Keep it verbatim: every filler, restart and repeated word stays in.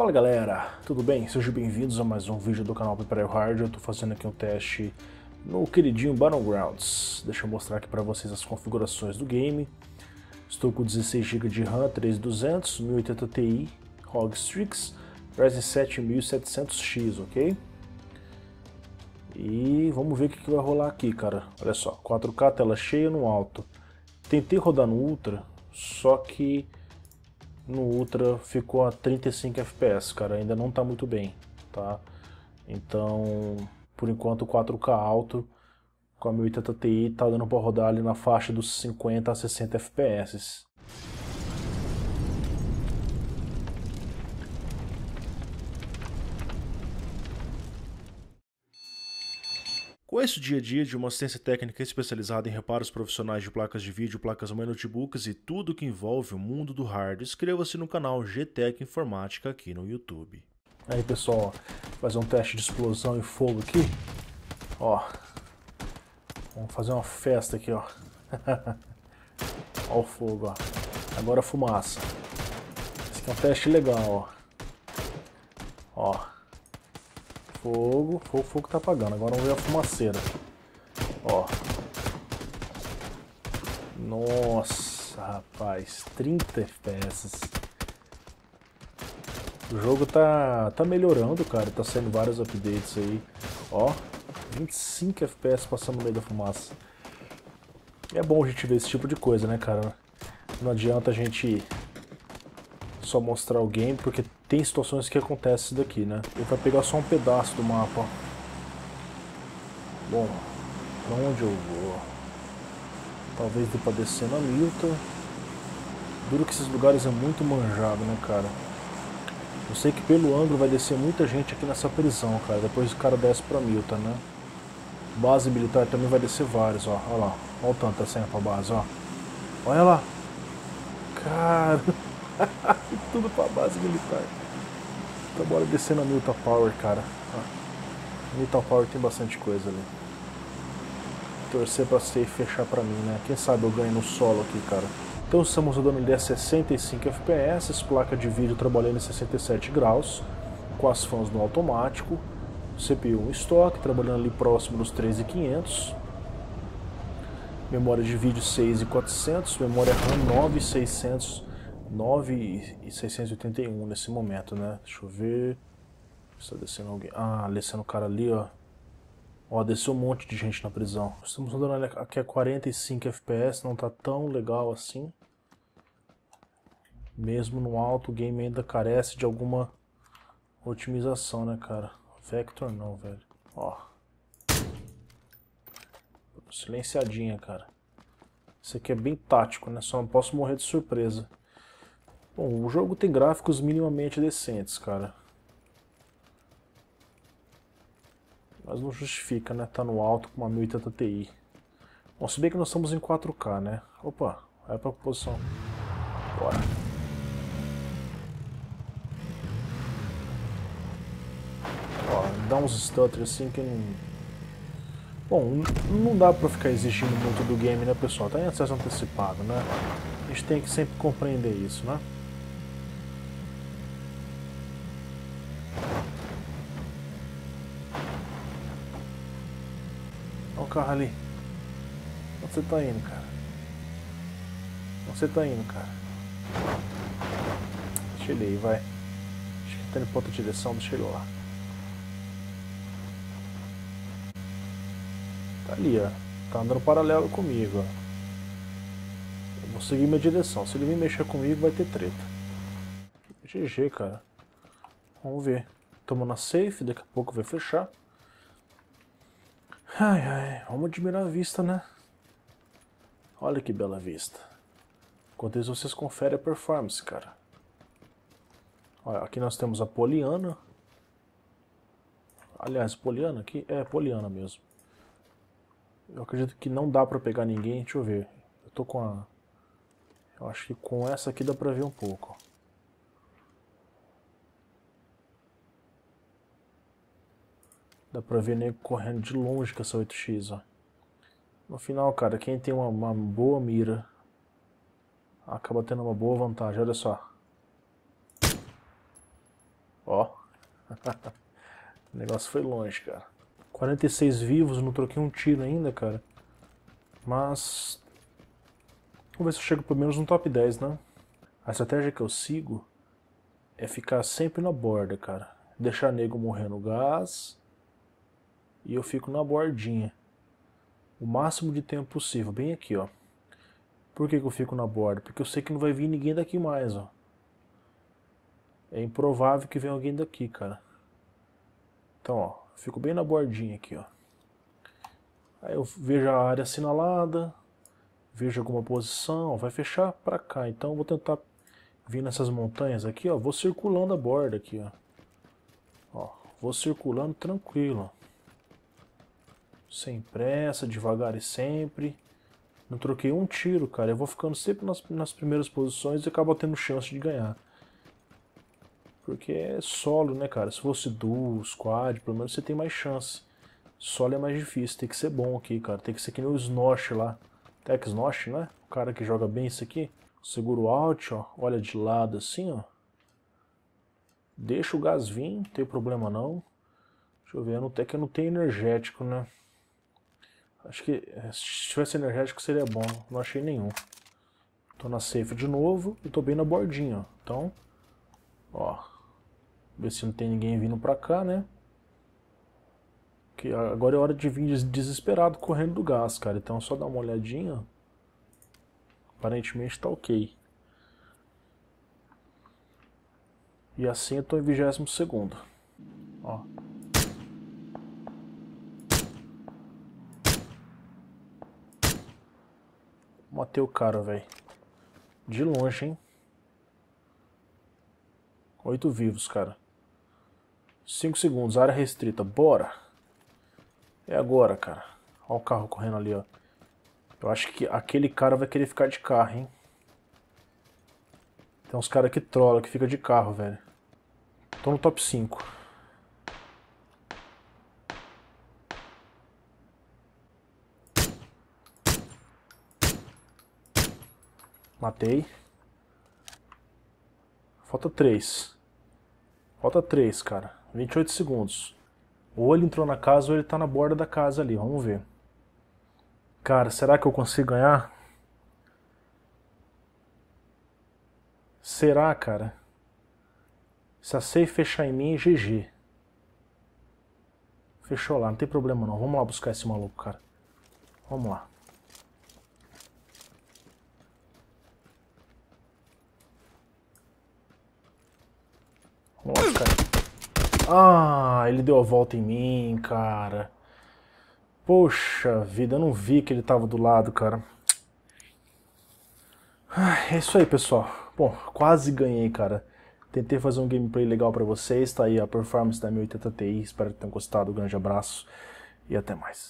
Fala galera, tudo bem? Sejam bem-vindos a mais um vídeo do canal Peperaio Hardware. Eu estou fazendo aqui um teste no queridinho Battlegrounds. Deixa eu mostrar aqui para vocês as configurações do game. Estou com dezesseis gigas de RAM, três mil e duzentos, mil e oitenta Ti, R O G Strix, Ryzen sete mil e setecentos X, ok? E vamos ver o que, que vai rolar aqui, cara. Olha só, quatro K, tela cheia no alto. Tentei rodar no Ultra, só que no Ultra ficou a trinta e cinco F P S, cara, ainda não tá muito bem, tá? Então, por enquanto quatro K alto com a mil e oitenta Ti tá dando para rodar ali na faixa dos cinquenta a sessenta F P S. Conheço o dia a dia de uma assistência técnica especializada em reparos profissionais de placas de vídeo, placas mãe, notebooks e tudo que envolve o mundo do hardware. Inscreva-se no canal G T E C Informática aqui no YouTube. Aí pessoal, fazer um teste de explosão e fogo aqui. Ó, vamos fazer uma festa aqui, ó. Ó o fogo, ó. Agora a fumaça. Esse aqui é um teste legal, ó. Ó. Fogo, fogo, fogo tá apagando. Agora vamos ver a fumaceira. Ó. Nossa, rapaz. trinta F P S. O jogo tá, tá melhorando, cara. Tá saindo vários updates aí. Ó. vinte e cinco F P S passando no meio da fumaça. É bom a gente ver esse tipo de coisa, né, cara? Não adianta a gente só mostrar o game, porque tem situações que acontece isso daqui, né? Ele vai pegar só um pedaço do mapa. Bom, pra onde eu vou? Talvez dê pra descer na Milton. Duro que esses lugares é muito manjado, né, cara? Eu sei que pelo ângulo vai descer muita gente aqui nessa prisão, cara. Depois o cara desce pra Milton, né? Base militar também vai descer vários, ó. Olha lá. Olha o tanto tá saindo pra base, ó. Olha lá. Cara... Tudo pra base militar. Então bora descer na Milton Power, cara. Ó, Milton Power tem bastante coisa ali. Torcer pra safe fechar pra mim, né? Quem sabe eu ganho no solo aqui, cara. Então estamos rodando ele a sessenta e cinco F P S. Placa de vídeo trabalhando em sessenta e sete graus. Com as fãs no automático. C P U em estoque, trabalhando ali próximo dos treze mil e quinhentos. Memória de vídeo seis mil e quatrocentos. Memória RAM nove mil e seiscentos. nove mil seiscentos e oitenta e um nesse momento, né? Deixa eu ver. Está descendo alguém. Ah, descendo o cara ali, ó. Ó, desceu um monte de gente na prisão. Estamos andando aqui a quarenta e cinco F P S, não tá tão legal assim. Mesmo no alto, o game ainda carece de alguma otimização, né, cara? Vector não, velho. Ó. Silenciadinha, cara. Isso aqui é bem tático, né? Só não posso morrer de surpresa. Bom, o jogo tem gráficos minimamente decentes, cara. Mas não justifica, né? Tá no alto com uma mil e oitenta Ti. Bom, se bem que nós estamos em quatro K, né? Opa, vai pra posição. Bora. Ó, dá uns stutter assim que não... Bom, não dá pra ficar exigindo muito do game, né, pessoal? Tá em acesso antecipado, né? A gente tem que sempre compreender isso, né? Carro ali. Onde você tá indo, cara? Onde você tá indo, cara? Deixa ele aí, vai. Acho que tá indo pra outra direção, deixa ele lá. Tá ali, ó. Tá andando paralelo comigo, ó. Eu vou seguir minha direção. Se ele vir mexer comigo, vai ter treta. G G, cara. Vamos ver. Tamo na safe, daqui a pouco vai fechar. Ai, ai, vamos admirar a vista, né? Olha que bela vista. Enquanto isso, vocês conferem a performance, cara. Olha, aqui nós temos a Poliana. Aliás, Poliana aqui? É, Poliana mesmo. Eu acredito que não dá pra pegar ninguém. Deixa eu ver. Eu tô com a... Eu acho que com essa aqui dá pra ver um pouco. Dá pra ver nego correndo de longe com essa oito X, ó. No final, cara, quem tem uma, uma boa mira acaba tendo uma boa vantagem, olha só. O negócio foi longe, cara. quarenta e seis vivos, não troquei um tiro ainda, cara. Mas... vamos ver se eu chego pelo menos no top dez, né? A estratégia que eu sigo é ficar sempre na borda, cara. Deixar nego morrer no gás. E eu fico na bordinha. O máximo de tempo possível. Bem aqui, ó. Por que que eu fico na borda? Porque eu sei que não vai vir ninguém daqui mais, ó. É improvável que venha alguém daqui, cara. Então, ó. Fico bem na bordinha aqui, ó. Aí eu vejo a área assinalada. Vejo alguma posição. Vai fechar pra cá. Então eu vou tentar vir nessas montanhas aqui, ó. Vou circulando a borda aqui, ó. Ó, vou circulando tranquilo. Sem pressa, devagar e sempre. Não troquei um tiro, cara. Eu vou ficando sempre nas, nas primeiras posições e acabo tendo chance de ganhar. Porque é solo, né, cara? Se fosse duo, squad, pelo menos você tem mais chance. Solo é mais difícil, tem que ser bom aqui, cara. Tem que ser que nem o Snosh lá. Tech Snosh, né? O cara que joga bem isso aqui. Segura o Alt, ó. Olha de lado assim, ó. Deixa o gás vir, não tem problema não. Deixa eu ver, até que eu não tenho energético, né? Acho que se tivesse energético seria bom, não achei nenhum. Tô na safe de novo e tô bem na bordinha, ó. Então, ó. Ver se não tem ninguém vindo pra cá, né? Que agora é hora de vir desesperado correndo do gás, cara. Então só dá uma olhadinha. Aparentemente tá ok. E assim eu tô em vigésimo segundo. Ó. Matei o cara, velho. De longe, hein? Oito vivos, cara. Cinco segundos, área restrita. Bora! É agora, cara. Ó o carro correndo ali, ó. Eu acho que aquele cara vai querer ficar de carro, hein? Tem uns caras que trollam, que fica de carro, velho. Tô no top cinco. Matei. Falta três. Falta três, cara. vinte e oito segundos. Ou ele entrou na casa ou ele tá na borda da casa ali. Vamos ver. Cara, será que eu consigo ganhar? Será, cara? Se a safe fechar em mim, G G. Fechou lá, não tem problema não. Vamos lá buscar esse maluco, cara. Vamos lá. Vamos lá, cara. Ah, ele deu a volta em mim, cara. Poxa vida, eu não vi que ele tava do lado, cara. É isso aí, pessoal. Bom, quase ganhei, cara. Tentei fazer um gameplay legal pra vocês, tá aí a performance da mil e oitenta Ti, espero que tenham gostado, um grande abraço e até mais.